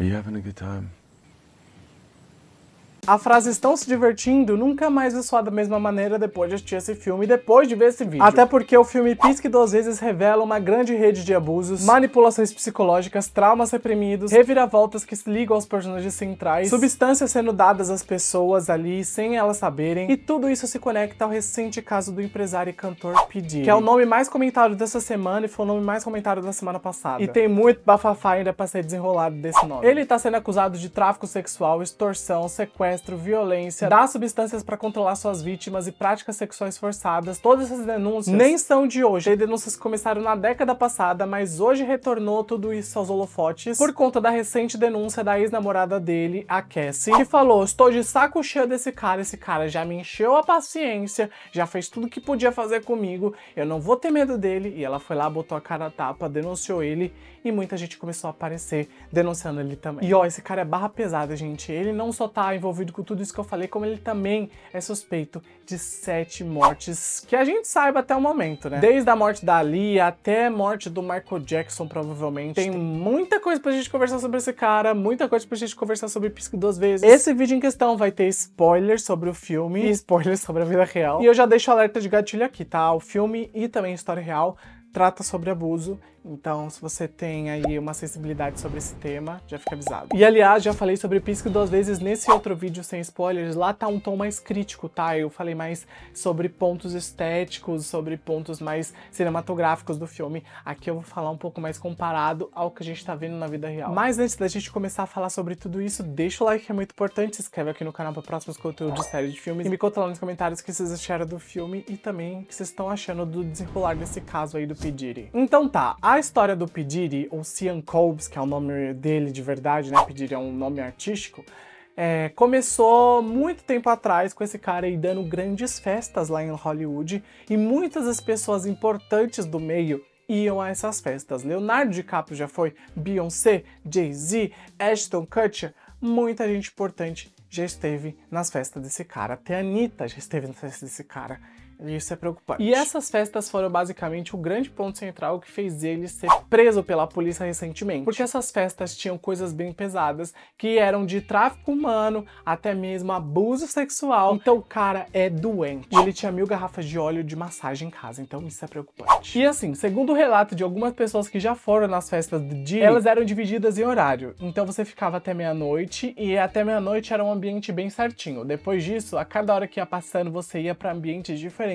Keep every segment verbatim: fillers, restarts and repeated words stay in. Are you having a good time? A frase "estão se divertindo" nunca mais soa da mesma maneira depois de assistir esse filme e depois de ver esse vídeo. Até porque o filme Pisque Duas Vezes revela uma grande rede de abusos, manipulações psicológicas, traumas reprimidos, reviravoltas que se ligam aos personagens centrais, substâncias sendo dadas às pessoas ali sem elas saberem, e tudo isso se conecta ao recente caso do empresário e cantor P. Diddy, que é o nome mais comentado dessa semana e foi o nome mais comentado da semana passada. E tem muito bafafá ainda pra ser desenrolado desse nome. Ele tá sendo acusado de tráfico sexual, extorsão, sequestro, violência, dá substâncias para controlar suas vítimas e práticas sexuais forçadas. Todas essas denúncias nem são de hoje. Tem denúncias que começaram na década passada, mas hoje retornou tudo isso aos holofotes por conta da recente denúncia da ex-namorada dele, a Cassie, que falou: estou de saco cheio desse cara, esse cara já me encheu a paciência, já fez tudo que podia fazer comigo, eu não vou ter medo dele. E ela foi lá, botou a cara na tapa, denunciou ele, e muita gente começou a aparecer denunciando ele também. E ó, esse cara é barra pesada, gente. Ele não só tá envolvido com tudo isso que eu falei, como ele também é suspeito de sete mortes que a gente saiba até o momento, né? Desde a morte da Aaliyah até a morte do Michael Jackson, provavelmente. Tem muita coisa pra gente conversar sobre esse cara, muita coisa pra gente conversar sobre Pisque Duas Vezes. Esse vídeo em questão vai ter spoilers sobre o filme e spoilers sobre a vida real. E eu já deixo o alerta de gatilho aqui, tá? O filme e também a história real trata sobre abuso, então se você tem aí uma sensibilidade sobre esse tema, já fica avisado. E aliás, já falei sobre Pisque Duas Vezes nesse outro vídeo sem spoilers, lá tá um tom mais crítico, tá? Eu falei mais sobre pontos estéticos, sobre pontos mais cinematográficos do filme. Aqui eu vou falar um pouco mais comparado ao que a gente tá vendo na vida real. Mas antes da gente começar a falar sobre tudo isso, deixa o like que é muito importante, se inscreve aqui no canal para próximos conteúdos de série de filmes, e me conta lá nos comentários o que vocês acharam do filme e também o que vocês estão achando do desenrolar desse caso aí do P. Diddy. Então tá, a história do P. Diddy, ou Sean Combs, que é o nome dele de verdade, né? P. Diddy é um nome artístico. É, começou muito tempo atrás com esse cara aí dando grandes festas lá em Hollywood, e muitas das pessoas importantes do meio iam a essas festas. Leonardo DiCaprio já foi, Beyoncé, Jay-Z, Ashton Kutcher, muita gente importante já esteve nas festas desse cara. Até a Anitta já esteve nas festas desse cara. Isso é preocupante. E essas festas foram basicamente o grande ponto central que fez ele ser preso pela polícia recentemente. Porque essas festas tinham coisas bem pesadas, que eram de tráfico humano, até mesmo abuso sexual. Então o cara é doente. E ele tinha mil garrafas de óleo de massagem em casa, então isso é preocupante. E assim, segundo o relato de algumas pessoas que já foram nas festas do dia, elas eram divididas em horário. Então você ficava até meia-noite, e até meia-noite era um ambiente bem certinho. Depois disso, a cada hora que ia passando, você ia para ambientes diferentes,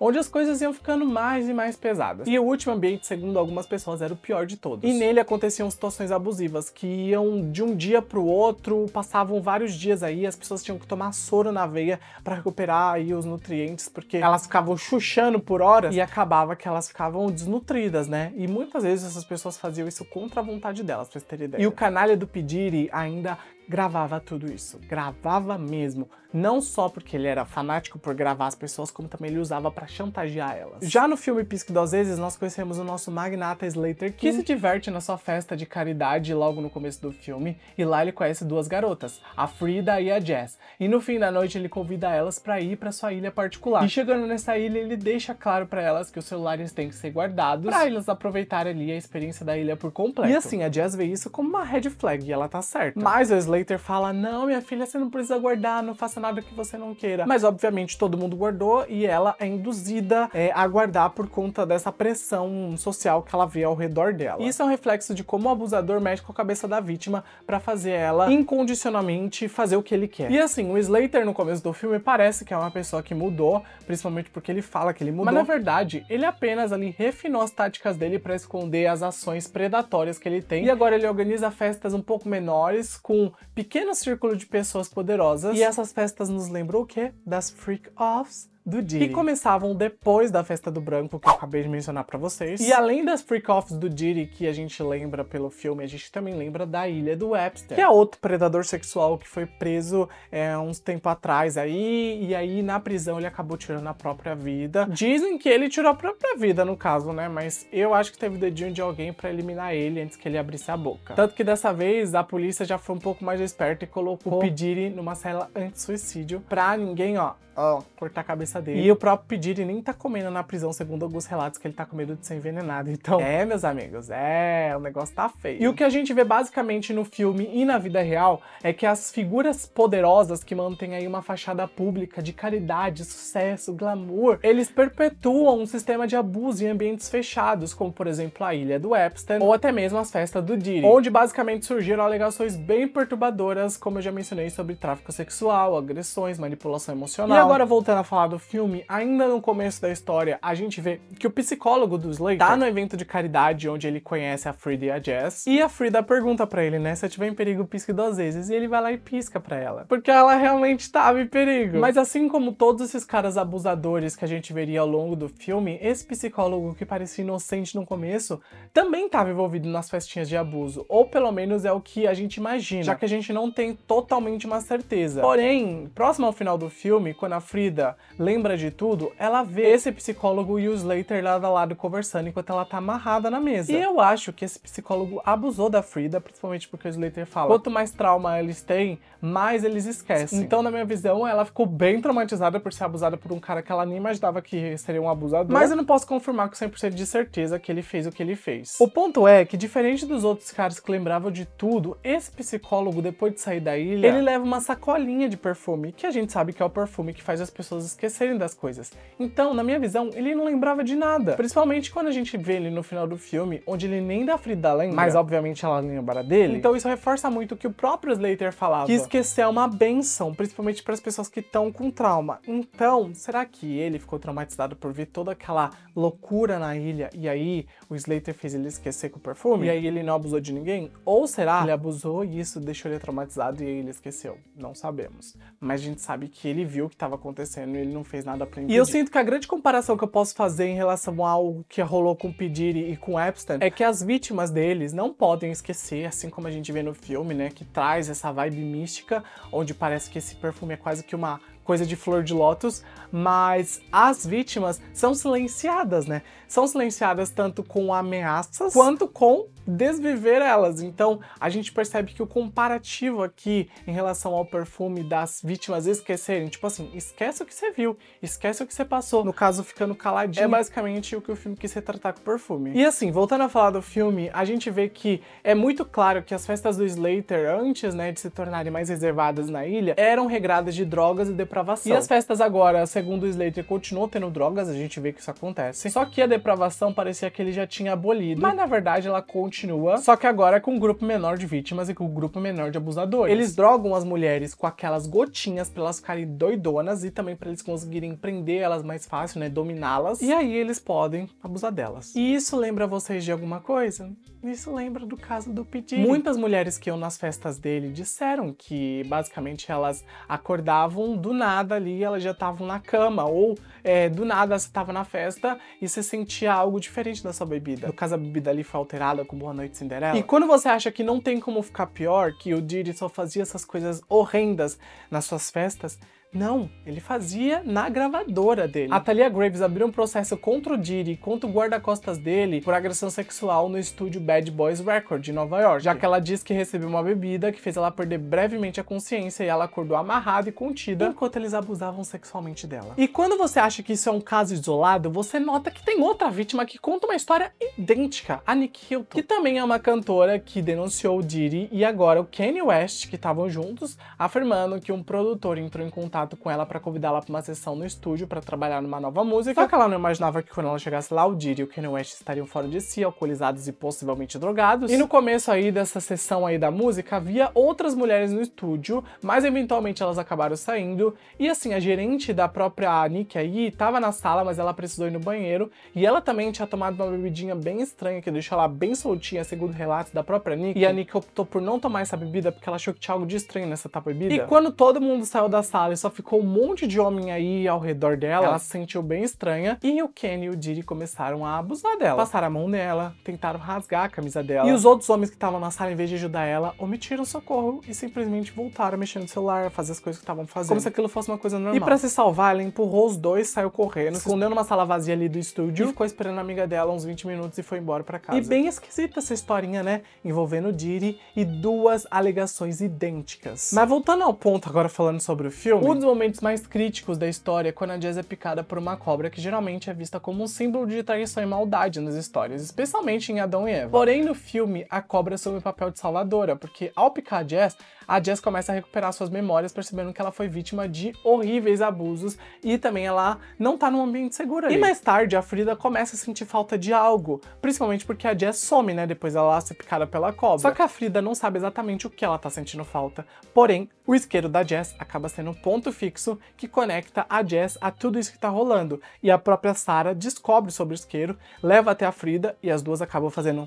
onde as coisas iam ficando mais e mais pesadas. E o último ambiente, segundo algumas pessoas, era o pior de todos. E nele aconteciam situações abusivas, que iam de um dia pro outro, passavam vários dias aí, as pessoas tinham que tomar soro na veia para recuperar aí os nutrientes, porque elas ficavam chuchando por horas e acabava que elas ficavam desnutridas, né? E muitas vezes essas pessoas faziam isso contra a vontade delas, pra vocês terem ideia. E o canalha do P. Diddy ainda gravava tudo isso, gravava mesmo. Não só porque ele era fanático por gravar as pessoas, como também ele usava pra chantagear elas. Já no filme Pisque Duas Vezes, nós conhecemos o nosso magnata Slater King, que se diverte na sua festa de caridade logo no começo do filme, e lá ele conhece duas garotas, a Frida e a Jess. E no fim da noite ele convida elas pra ir pra sua ilha particular. E chegando nessa ilha, ele deixa claro pra elas que os celulares têm que ser guardados, pra elas aproveitarem ali a experiência da ilha por completo. E assim, a Jess vê isso como uma red flag, e ela tá certa. Mas o Slater Slater fala: não, minha filha, você não precisa guardar, não faça nada que você não queira. Mas obviamente todo mundo guardou, e ela é induzida é, a guardar por conta dessa pressão social que ela vê ao redor dela. Isso é um reflexo de como o abusador mexe com a cabeça da vítima pra fazer ela incondicionalmente fazer o que ele quer. E assim, o Slater no começo do filme parece que é uma pessoa que mudou, principalmente porque ele fala que ele mudou, mas na verdade ele apenas ali refinou as táticas dele pra esconder as ações predatórias que ele tem, e agora ele organiza festas um pouco menores com pequeno círculo de pessoas poderosas. E essas festas nos lembram o quê? Das freak-offs do Diddy, que começavam depois da festa do branco, que eu acabei de mencionar pra vocês. E além das freak-offs do Diddy, que a gente lembra pelo filme, a gente também lembra da Ilha do Webster, que é outro predador sexual que foi preso é, uns tempo atrás aí, e aí na prisão ele acabou tirando a própria vida. Dizem que ele tirou a própria vida no caso, né? Mas eu acho que teve dedinho de alguém pra eliminar ele antes que ele abrisse a boca. Tanto que dessa vez a polícia já foi um pouco mais esperta e colocou o P. Diddy numa cela anti-suicídio pra ninguém, ó, ó, cortar a cabeça cabeça dele. E o próprio P. Diddy nem tá comendo na prisão, segundo alguns relatos, que ele tá com medo de ser envenenado. Então, é, meus amigos, é, o negócio tá feio. E o que a gente vê basicamente no filme e na vida real é que as figuras poderosas que mantêm aí uma fachada pública de caridade, sucesso, glamour, eles perpetuam um sistema de abuso em ambientes fechados, como por exemplo a ilha do Epstein ou até mesmo as festas do Diddy, onde basicamente surgiram alegações bem perturbadoras, como eu já mencionei, sobre tráfico sexual, agressões, manipulação emocional. E agora, voltando a falar do filme, ainda no começo da história, a gente vê que o psicólogo do Slater tá no evento de caridade onde ele conhece a Frida e a Jess, e a Frida pergunta pra ele, né, se eu tiver em perigo, pisque duas vezes, e ele vai lá e pisca pra ela, porque ela realmente tava em perigo. Mas assim como todos esses caras abusadores que a gente veria ao longo do filme, esse psicólogo que parecia inocente no começo, também tava envolvido nas festinhas de abuso, ou pelo menos é o que a gente imagina, já que a gente não tem totalmente uma certeza. Porém, próximo ao final do filme, quando a Frida lembra de tudo, ela vê esse psicólogo e o Slater lado a lado conversando enquanto ela tá amarrada na mesa. E eu acho que esse psicólogo abusou da Frida, principalmente porque o Slater fala, quanto mais trauma eles têm, mais eles esquecem. Então, na minha visão, ela ficou bem traumatizada por ser abusada por um cara que ela nem imaginava que seria um abusador. Mas eu não posso confirmar com cem por cento de certeza que ele fez o que ele fez. O ponto é que, diferente dos outros caras que lembravam de tudo, esse psicólogo, depois de sair da ilha, ele leva uma sacolinha de perfume, que a gente sabe que é o perfume que faz as pessoas esquecerem das coisas. Então, na minha visão, ele não lembrava de nada. Principalmente quando a gente vê ele no final do filme, onde ele nem da Frida lembra, mas obviamente ela lembra dele. Então isso reforça muito o que o próprio Slater falava, que esquecer é uma benção, principalmente para as pessoas que estão com trauma. Então, será que ele ficou traumatizado por ver toda aquela loucura na ilha, e aí o Slater fez ele esquecer com o perfume, e aí ele não abusou de ninguém? Ou será que ele abusou e isso deixou ele traumatizado e aí ele esqueceu? Não sabemos. Mas a gente sabe que ele viu o que estava acontecendo e ele não fez nada pra impedir. E eu sinto que a grande comparação que eu posso fazer em relação a algo que rolou com o P. Diddy e com o Epstein é que as vítimas deles não podem esquecer, assim como a gente vê no filme, né, que traz essa vibe mística, onde parece que esse perfume é quase que uma coisa de flor de lótus, mas as vítimas são silenciadas, né? São silenciadas tanto com ameaças quanto com desviver elas. Então, a gente percebe que o comparativo aqui em relação ao perfume das vítimas esquecerem, tipo assim, esquece o que você viu, esquece o que você passou, no caso, ficando caladinho, é basicamente o que o filme quis retratar com o perfume. E assim, voltando a falar do filme, a gente vê que é muito claro que as festas do Slater, antes, né, de se tornarem mais reservadas na ilha, eram regradas de drogas e depravação. E as festas agora, segundo o Slater, continuam tendo drogas, a gente vê que isso acontece, só que a depravação parecia que ele já tinha abolido, mas na verdade ela continua Continua, só que agora é com um grupo menor de vítimas e com um grupo menor de abusadores. Eles drogam as mulheres com aquelas gotinhas pra elas ficarem doidonas e também pra eles conseguirem prender elas mais fácil, né, dominá-las. E aí eles podem abusar delas. E isso lembra vocês de alguma coisa? Isso lembra do caso do P. Diddy. Muitas mulheres que iam nas festas dele disseram que basicamente elas acordavam do nada ali, elas já estavam na cama, ou é, do nada você estava na festa e você sentia algo diferente da sua bebida. No caso, a bebida ali foi alterada com Boa Noite Cinderela. E quando você acha que não tem como ficar pior, que o Diddy só fazia essas coisas horrendas nas suas festas, não, ele fazia na gravadora dele. A Thalia Graves abriu um processo contra o Diddy e contra o guarda-costas dele por agressão sexual no estúdio Bad Boys Record de Nova York, já que ela disse que recebeu uma bebida que fez ela perder brevemente a consciência e ela acordou amarrada e contida enquanto eles abusavam sexualmente dela. E quando você acha que isso é um caso isolado, você nota que tem outra vítima que conta uma história idêntica, a Nicki Minaj, que também é uma cantora que denunciou o Diddy e agora o Kanye West, que estavam juntos, afirmando que um produtor entrou em contato com ela para convidá-la para uma sessão no estúdio para trabalhar numa nova música. Só que ela não imaginava que quando ela chegasse lá, o Diddy e o Kanye West estariam fora de si, alcoolizados e possivelmente drogados. E no começo aí dessa sessão aí da música, havia outras mulheres no estúdio, mas eventualmente elas acabaram saindo. E assim, a gerente da própria Nicki aí tava na sala, mas ela precisou ir no banheiro e ela também tinha tomado uma bebidinha bem estranha que deixou ela bem soltinha, segundo relatos da própria Nicki. E a Nicki optou por não tomar essa bebida porque ela achou que tinha algo de estranho nessa tal bebida. E quando todo mundo saiu da sala e só ficou um monte de homem aí ao redor dela, ela se sentiu bem estranha e o Kanye e o Diddy começaram a abusar dela. Passaram a mão nela, tentaram rasgar a camisa dela. E os outros homens que estavam na sala, em vez de ajudar ela, omitiram socorro e simplesmente voltaram mexendo no celular, a fazer as coisas que estavam fazendo, como se aquilo fosse uma coisa normal. E pra se salvar, ela empurrou os dois, saiu correndo, se escondeu numa sala vazia ali do estúdio e ficou esperando a amiga dela uns vinte minutos e foi embora pra casa. E bem esquisita essa historinha, né? Envolvendo o Diddy e duas alegações idênticas. Mas voltando ao ponto agora, falando sobre o filme, o Um dos momentos mais críticos da história é quando a Jess é picada por uma cobra, que geralmente é vista como um símbolo de traição e maldade nas histórias, especialmente em Adão e Eva. Porém, no filme, a cobra assume o papel de salvadora, porque ao picar a Jess, a Jess começa a recuperar suas memórias, percebendo que ela foi vítima de horríveis abusos e também ela não tá num ambiente seguro ali. E mais tarde, a Frida começa a sentir falta de algo, principalmente porque a Jess some, né, depois ela ser picada pela cobra. Só que a Frida não sabe exatamente o que ela tá sentindo falta, porém, o isqueiro da Jess acaba sendo um ponto fixo que conecta a Jess a tudo isso que tá rolando, e a própria Sarah descobre sobre o isqueiro, leva até a Frida e as duas acabam fazendo...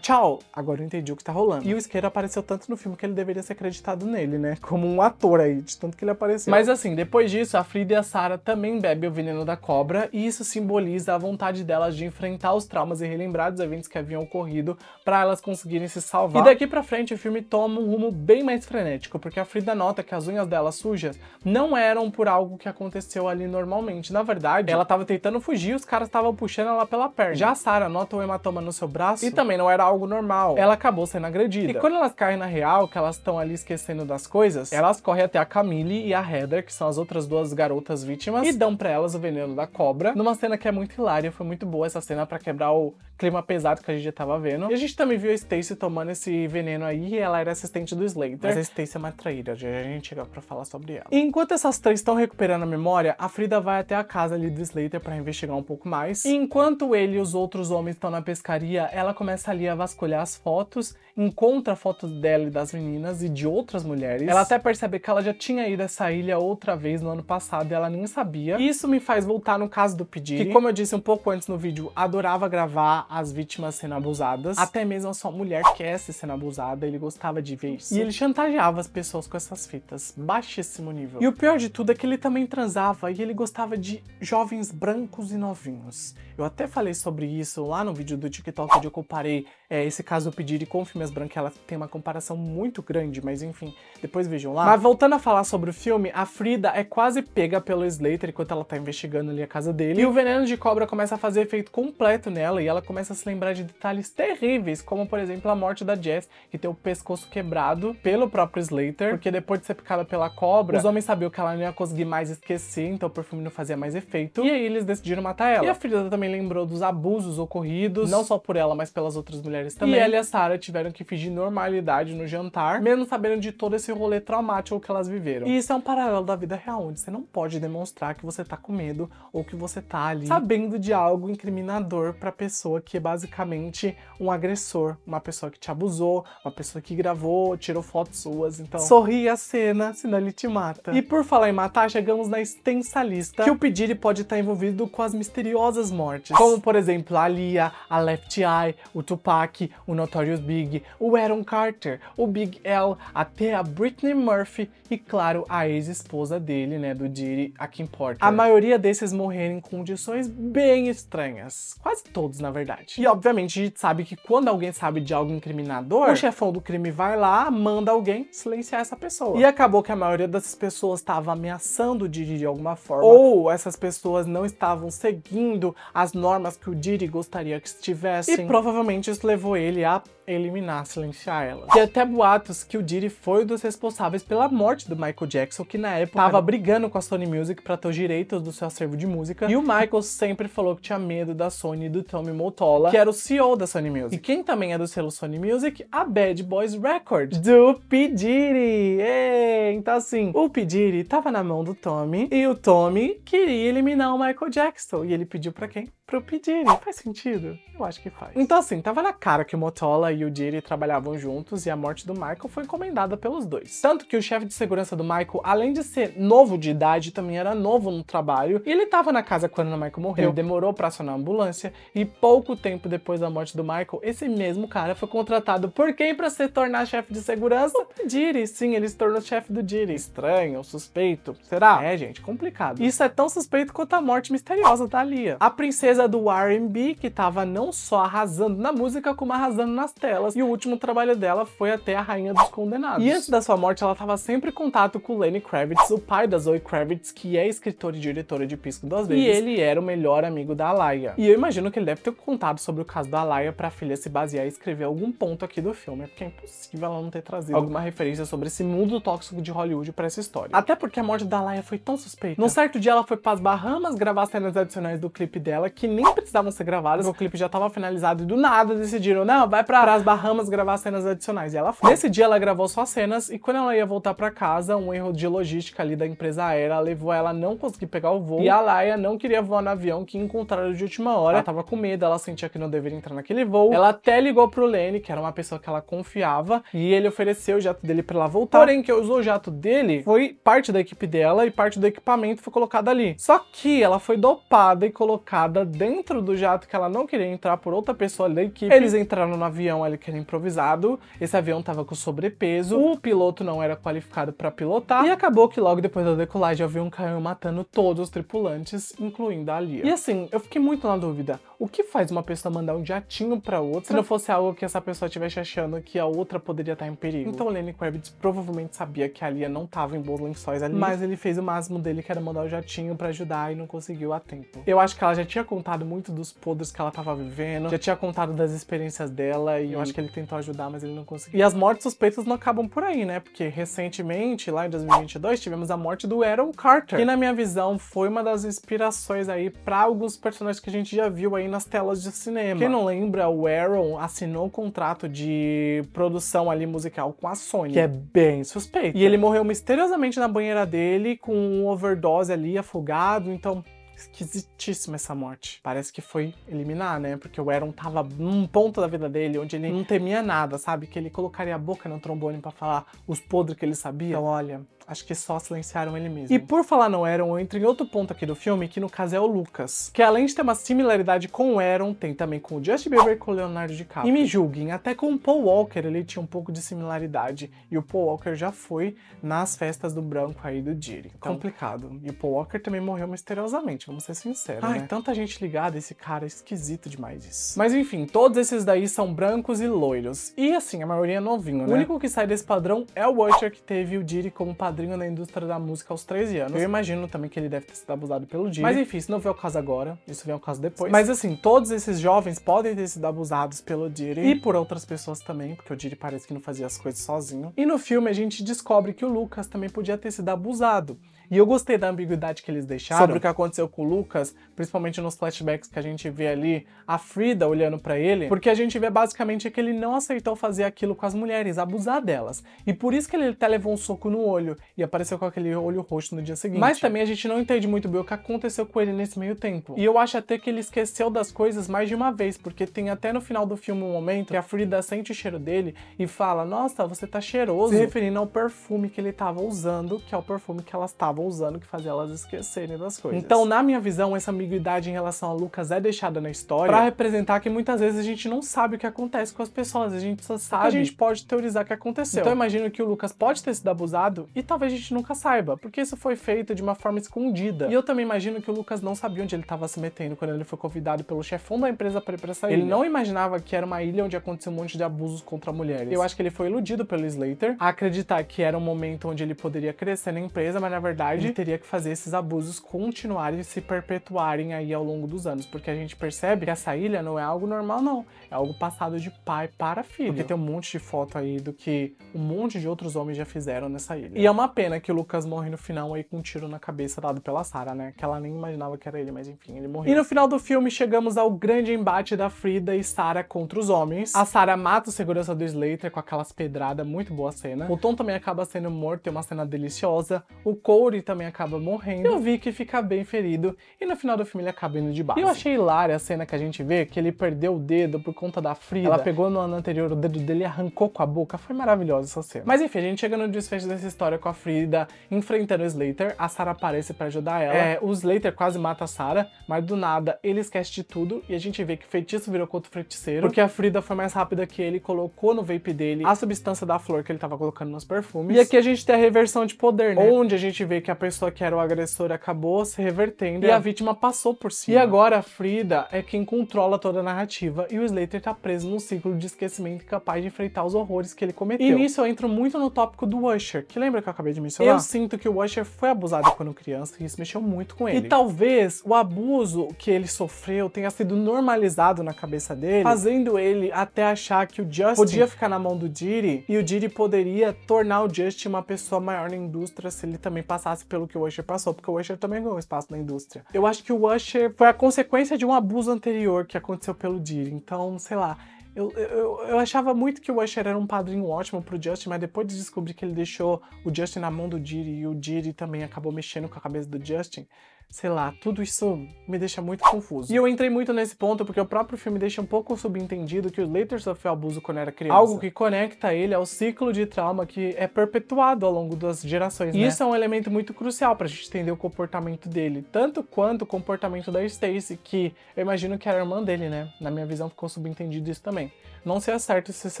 tchau, agora eu entendi o que tá rolando. E o isqueiro apareceu tanto no filme que ele deveria ser acreditado nele, né? Como um ator aí, de tanto que ele apareceu. Mas assim, depois disso, a Frida e a Sarah também bebem o veneno da cobra, e isso simboliza a vontade delas de enfrentar os traumas e relembrar dos eventos que haviam ocorrido pra elas conseguirem se salvar. E daqui pra frente, o filme toma um rumo bem mais frenético, porque a Frida nota que as unhas dela sujas não eram por algo que aconteceu ali normalmente. Na verdade, ela tava tentando fugir e os caras estavam puxando ela pela perna. Já a Sarah nota um hematoma no seu braço e também não era algo normal. Ela acabou sendo agredida. E quando elas caem na real, que elas estão ali esquecendo das coisas, elas correm até a Camille e a Heather, que são as outras duas garotas vítimas, e dão pra elas o veneno da cobra, numa cena que é muito hilária. Foi muito boa essa cena pra quebrar o clima pesado que a gente já tava vendo. E a gente também viu a Stacey tomando esse veneno aí, e ela era assistente do Slater. Mas a Stacey é uma traíra, a gente chega pra falar sobre ela. E enquanto essas três estão recuperando a memória, a Frida vai até a casa ali do Slater pra investigar um pouco mais. E enquanto ele e os outros homens estão na pescaria, ela começa ali a vasculhar as fotos, encontra fotos dela e das meninas e de outras mulheres. Ela até percebe que ela já tinha ido a essa ilha outra vez no ano passado e ela nem sabia. E isso me faz voltar no caso do P. Diddy, que, como eu disse um pouco antes no vídeo, adorava gravar as vítimas sendo abusadas. Até mesmo a sua mulher Cassie sendo abusada, ele gostava de ver isso. E ele chantageava as pessoas com essas fitas. Baixíssimo nível. E o pior de tudo é que ele também transava e ele gostava de jovens brancos e novinhos. Eu até falei sobre isso lá no vídeo do TikTok, onde eu comparei É, esse caso do P. Diddy com o filme As Branquelas, tem uma comparação muito grande, mas enfim, depois vejam lá. Mas voltando a falar sobre o filme, a Frida é quase pega pelo Slater enquanto ela tá investigando ali a casa dele, e o veneno de cobra começa a fazer efeito completo nela, e ela começa a se lembrar de detalhes terríveis, como por exemplo a morte da Jess, que tem o pescoço quebrado pelo próprio Slater, porque depois de ser picada pela cobra, os homens sabiam que ela não ia conseguir mais esquecer, então o perfume não fazia mais efeito, e aí eles decidiram matar ela. E a Frida também lembrou dos abusos ocorridos, não só por ela, mas pelas outras mulheres também. E ela e a Sarah tiveram que fingir normalidade no jantar, mesmo sabendo de todo esse rolê traumático que elas viveram. E isso é um paralelo da vida real, onde você não pode demonstrar que você tá com medo ou que você tá ali sabendo de algo incriminador pra pessoa que é basicamente um agressor, uma pessoa que te abusou, uma pessoa que gravou, tirou fotos suas, então sorri a cena, senão ele te mata. E por falar em matar, chegamos na extensa lista que o P. Diddy pode estar envolvido com as misteriosas mortes, como por exemplo a Aaliyah, a Left Eye, o Tupac, o Notorious Big, o Aaron Carter, o Big L, até a Britney Murphy e, claro, a ex-esposa dele, né, do Diddy, a Kim Porter. A maioria desses morreram em condições bem estranhas. Quase todos, na verdade. E, obviamente, a gente sabe que quando alguém sabe de algo incriminador, o chefão do crime vai lá, manda alguém silenciar essa pessoa. E acabou que a maioria dessas pessoas estava ameaçando o Diddy de alguma forma, ou essas pessoas não estavam seguindo as normas que o Diddy gostaria que estivessem. E, provavelmente, levou ele a eliminar, silenciar ela. E até boatos que o Diddy foi um dos responsáveis pela morte do Michael Jackson, que na época tava brigando com a Sony Music pra ter os direitos do seu acervo de música, e o Michael sempre falou que tinha medo da Sony e do Tommy Mottola, que era o C E O da Sony Music. E quem também é do selo Sony Music? A Bad Boys Record, do P. Diddy! Ei, então assim, o P. Diddy tava na mão do Tommy, e o Tommy queria eliminar o Michael Jackson, e ele pediu pra quem? Pro P. Diddy. Faz sentido? Eu acho que faz. Então assim, tava na cara que o Mottola e o Diddy trabalhavam juntos e a morte do Michael foi encomendada pelos dois. Tanto que o chefe de segurança do Michael, além de ser novo de idade, também era novo no trabalho, e ele tava na casa quando o Michael morreu. Ele demorou pra acionar a ambulância, e pouco tempo depois da morte do Michael, esse mesmo cara foi contratado por quem pra se tornar chefe de segurança? O P. Diddy. Sim, ele se tornou chefe do Diddy. Estranho, suspeito, será? É, gente, complicado. Isso é tão suspeito quanto a morte misteriosa da Aaliyah. A princesa a do R and B, que tava não só arrasando na música, como arrasando nas telas. E o último trabalho dela foi até a Rainha dos Condenados. E antes da sua morte, ela tava sempre em contato com o Lenny Kravitz, o pai da Zoe Kravitz, que é escritor e diretora de Pisque Duas Vezes. E ele era o melhor amigo da Aaliyah. E eu imagino que ele deve ter contado sobre o caso da Aaliyah pra filha se basear e escrever algum ponto aqui do filme, porque é impossível ela não ter trazido alguma referência sobre esse mundo tóxico de Hollywood pra essa história. Até porque a morte da Aaliyah foi tão suspeita. Num certo dia, ela foi pras Bahamas gravar cenas adicionais do clipe dela, que nem precisavam ser gravadas. O clipe já tava finalizado e do nada decidiram, não, vai pra as Bahamas gravar cenas adicionais. E ela foi. Nesse dia, ela gravou só cenas e quando ela ia voltar pra casa, um erro de logística ali da empresa aérea levou ela a não conseguir pegar o voo. E a Aaliyah não queria voar no avião que encontraram de última hora. Ela tava com medo, ela sentia que não deveria entrar naquele voo. Ela até ligou pro Lenny, que era uma pessoa que ela confiava, e ele ofereceu o jato dele pra ela voltar. Porém, que usou o jato dele foi parte da equipe dela e parte do equipamento foi colocada ali. Só que ela foi dopada e colocada dentro do jato que ela não queria entrar por outra pessoa da equipe. Eles entraram no avião ali que era improvisado. Esse avião tava com sobrepeso. O piloto não era qualificado pra pilotar. E acabou que logo depois da decolagem o avião caiu matando todos os tripulantes, incluindo a Aaliyah. E assim, eu fiquei muito na dúvida. O que faz uma pessoa mandar um jatinho pra outra se não fosse algo que essa pessoa estivesse achando que a outra poderia estar em perigo? Então o Lenny Kravitz provavelmente sabia que a Aaliyah não tava em bons lençóis ali, mas ele fez o máximo dele que era mandar o jatinho pra ajudar e não conseguiu a tempo. Eu acho que ela já tinha contado muito dos podres que ela tava vivendo, já tinha contado das experiências dela e eu acho que ele tentou ajudar, mas ele não conseguiu. E as mortes suspeitas não acabam por aí, né? Porque recentemente, lá em dois mil e vinte e dois, tivemos a morte do Aaron Carter, que na minha visão foi uma das inspirações aí pra alguns personagens que a gente já viu aí nas telas de cinema. Quem não lembra, o Aaron assinou um contrato de produção ali musical com a Sony, que é bem suspeito. E ele morreu misteriosamente na banheira dele com um overdose ali, afogado, então... esquisitíssima essa morte. Parece que foi eliminar, né? Porque o Aaron tava num ponto da vida dele onde ele não temia nada, sabe? Que ele colocaria a boca no trombone pra falar os podres que ele sabia. Então, olha, acho que só silenciaram ele mesmo. E por falar no Aaron, eu entro em outro ponto aqui do filme, que no caso é o Lucas, que além de ter uma similaridade com o Aaron, tem também com o Justin Bieber e com o Leonardo DiCaprio. E me julguem, até com o Paul Walker ele tinha um pouco de similaridade. E o Paul Walker já foi nas festas do branco aí do Diddy. Então, complicado. E o Paul Walker também morreu misteriosamente, vamos ser sinceros, Ai, né? tanta gente ligada, esse cara é esquisito demais isso. Mas enfim, todos esses daí são brancos e loiros. E assim, a maioria é novinho, né? O único que sai desse padrão é o Usher, que teve o Diddy como padrinho na indústria da música aos treze anos. Eu imagino também que ele deve ter sido abusado pelo Diddy. Mas enfim, isso não veio ao caso agora, isso veio ao caso depois. Mas assim, todos esses jovens podem ter sido abusados pelo Diddy e por outras pessoas também, porque o Diddy parece que não fazia as coisas sozinho. E no filme a gente descobre que o Lucas também podia ter sido abusado. E eu gostei da ambiguidade que eles deixaram sobre o que aconteceu com o Lucas, principalmente nos flashbacks que a gente vê ali a Frida olhando pra ele, porque a gente vê basicamente que ele não aceitou fazer aquilo com as mulheres, abusar delas. E por isso que ele até levou um soco no olho e apareceu com aquele olho roxo no dia seguinte. Mas também a gente não entende muito bem o que aconteceu com ele nesse meio tempo. E eu acho até que ele esqueceu das coisas mais de uma vez, porque tem até no final do filme um momento que a Frida sente o cheiro dele e fala, nossa, você tá cheiroso, se referindo ao perfume que ele tava usando, que é o perfume que elas estavam usando que fazia elas esquecerem das coisas. Então, na minha visão, essa ambiguidade em relação a Lucas é deixada na história pra representar que muitas vezes a gente não sabe o que acontece com as pessoas, a gente só sabe, a gente pode teorizar o que aconteceu. Então, eu imagino que o Lucas pode ter sido abusado e talvez a gente nunca saiba, porque isso foi feito de uma forma escondida. E eu também imagino que o Lucas não sabia onde ele tava se metendo quando ele foi convidado pelo chefão da empresa pra ir pra essa ilha. Ele não imaginava que era uma ilha onde aconteceu um monte de abusos contra mulheres. Eu acho que ele foi iludido pelo Slater a acreditar que era um momento onde ele poderia crescer na empresa, mas na verdade ele teria que fazer esses abusos continuarem e se perpetuarem aí ao longo dos anos, porque a gente percebe que essa ilha não é algo normal não, é algo passado de pai para filho, porque tem um monte de foto aí do que um monte de outros homens já fizeram nessa ilha. E é uma pena que o Lucas morre no final aí com um tiro na cabeça dado pela Sarah, né, que ela nem imaginava que era ele, mas enfim, ele morreu. E no final do filme chegamos ao grande embate da Frida e Sarah contra os homens. A Sarah mata o segurança do Slater com aquelas pedradas, muito boa cena. O Tom também acaba sendo morto, tem uma cena deliciosa. O Cole e também acaba morrendo. Eu vi que fica bem ferido e no final do filme ele acaba indo de base. E eu achei hilária a cena que a gente vê que ele perdeu o dedo por conta da Frida. Ela pegou no ano anterior o dedo dele e arrancou com a boca. Foi maravilhosa essa cena. Mas enfim, a gente chega no desfecho dessa história com a Frida enfrentando o Slater. A Sarah aparece pra ajudar ela. É, o Slater quase mata a Sarah, mas do nada ele esquece de tudo e a gente vê que o feitiço virou contra o feiticeiro, porque a Frida foi mais rápida que ele, colocou no vape dele a substância da flor que ele tava colocando nos perfumes. E aqui a gente tem a reversão de poder, né? Onde a gente vê que que a pessoa que era o agressor acabou se revertendo e a vítima passou por cima. E agora a Frida é quem controla toda a narrativa e o Slater tá preso num ciclo de esquecimento capaz de enfrentar os horrores que ele cometeu. E nisso eu entro muito no tópico do Usher, que lembra que eu acabei de mencionar? Eu sinto que o Usher foi abusado quando criança e isso mexeu muito com ele. E talvez o abuso que ele sofreu tenha sido normalizado na cabeça dele, fazendo ele até achar que o Justin podia ficar na mão do Diddy e o Diddy poderia tornar o Justin uma pessoa maior na indústria se ele também passasse pelo que o Usher passou, porque o Usher também ganhou espaço na indústria. Eu acho que o Usher foi a consequência de um abuso anterior que aconteceu pelo Diddy, então, sei lá. Eu, eu, eu achava muito que o Usher era um padrinho ótimo pro Justin, mas depois de descobrir que ele deixou o Justin na mão do Diddy e o Diddy também acabou mexendo com a cabeça do Justin, sei lá, tudo isso me deixa muito confuso. E eu entrei muito nesse ponto porque o próprio filme deixa um pouco subentendido que o Slater sofreu abuso quando era criança. Algo que conecta ele ao ciclo de trauma que é perpetuado ao longo das gerações, né? E isso é um elemento muito crucial pra gente entender o comportamento dele. Tanto quanto o comportamento da Stacey, que eu imagino que era a irmã dele, né? Na minha visão ficou subentendido isso também. Não sei certo se isso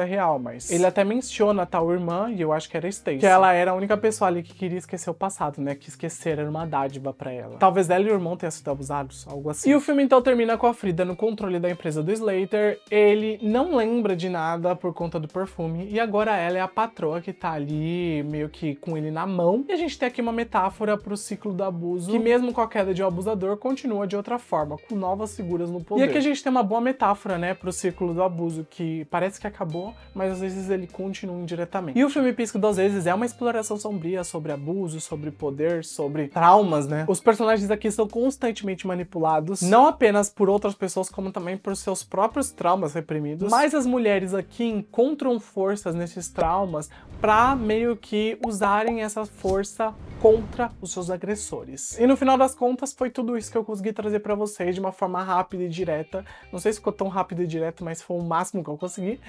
é real, mas... ele até menciona a tal irmã, e eu acho que era Stacey, que ela era a única pessoa ali que queria esquecer o passado, né? Que esquecer era uma dádiva pra ela. Talvez Talvez ela e o irmão tenham sido abusados, algo assim. E o filme então termina com a Frida no controle da empresa do Slater. Ele não lembra de nada por conta do perfume. E agora ela é a patroa que tá ali, meio que com ele na mão. E a gente tem aqui uma metáfora pro ciclo do abuso, que mesmo com a queda de um abusador, continua de outra forma, com novas figuras no poder. E aqui a gente tem uma boa metáfora, né, pro ciclo do abuso, que parece que acabou, mas às vezes ele continua indiretamente. E o filme Pisque Duas Vezes é uma exploração sombria sobre abuso, sobre poder, sobre traumas, né? Os personagens aqui são constantemente manipulados, não apenas por outras pessoas, como também por seus próprios traumas reprimidos, mas as mulheres aqui encontram forças nesses traumas pra meio que usarem essa força contra os seus agressores. E no final das contas foi tudo isso que eu consegui trazer pra vocês de uma forma rápida e direta. Não sei se ficou tão rápido e direto, mas foi o máximo que eu consegui.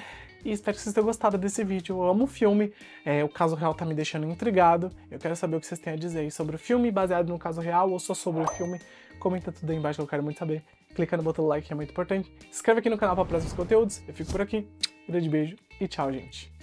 E espero que vocês tenham gostado desse vídeo. Eu amo o filme, é, o caso real tá me deixando intrigado. Eu quero saber o que vocês têm a dizer aí sobre o filme baseado no caso real ou só sobre o filme. Comenta tudo aí embaixo que eu quero muito saber. Clica no botão do like que é muito importante. Se inscreve aqui no canal para próximos conteúdos. Eu fico por aqui. Grande beijo e tchau, gente.